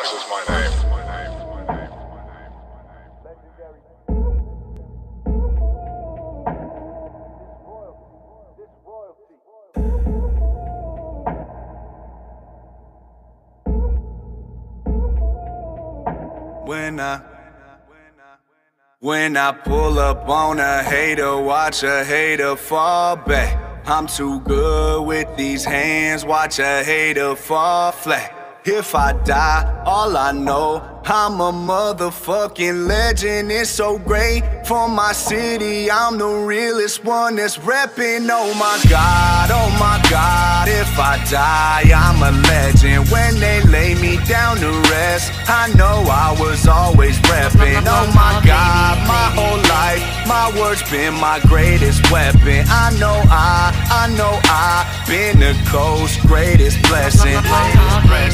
Oz is my name. When I pull up on a hater, watch a hater fall back. I'm too good with these hands, watch a hater fall flat. If I die, all I know, I'm a motherfucking legend. It's so great for my city, I'm the realest one that's reppin'. Oh my God, if I die, I'm a legend. When they lay me down to rest, I know I was always reppin'. Oh my God, my whole life, my word's been my greatest weapon. I know I been the coast's greatest blessing.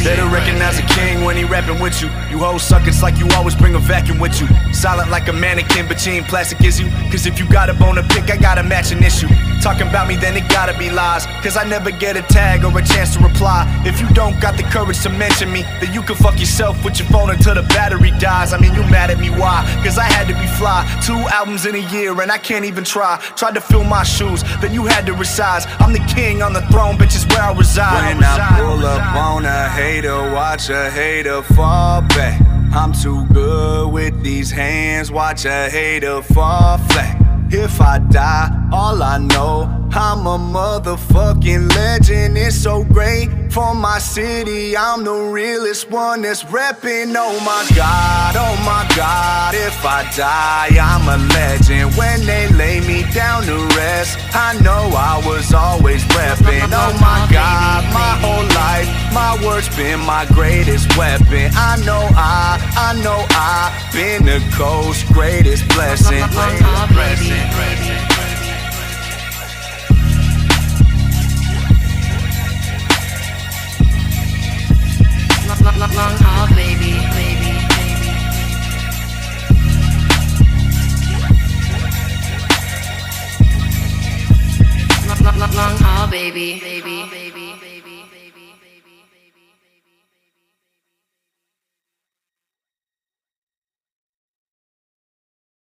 Better recognize a king when he rappin' with you. You hoes suck, it's like you always bring a vacuum with you. Silent like a mannequin, but you ain't plastic, is you? Cause if you got a bone to pick, I got a matching issue. Talking about me, then it gotta be lies, cause I never get a tag or a chance to reply. If you don't got the courage to mention me, then you can fuck yourself with your phone until the battery dies. I mean, you mad at me, why? Cause I had to be fly. 2 albums in a year and I can't even try. Tried to fill my shoes, then you had to resize. I'm the king on the throne, bitch, is where I reside. When I pull up on a hater, watch a hater fall back. I'm too good with these hands, watch a hater fall flat. If I die, all I know, I'm a motherfucking legend. It's so great for my city, I'm the realest one that's reppin'. Oh my God, if I die, I'm a legend. When they lay me down to rest, I know I was always reppin'. Oh my God, my whole life, my word's been my greatest weapon. I know I been the coast's greatest blessing. Long haul, baby. Long haul, baby.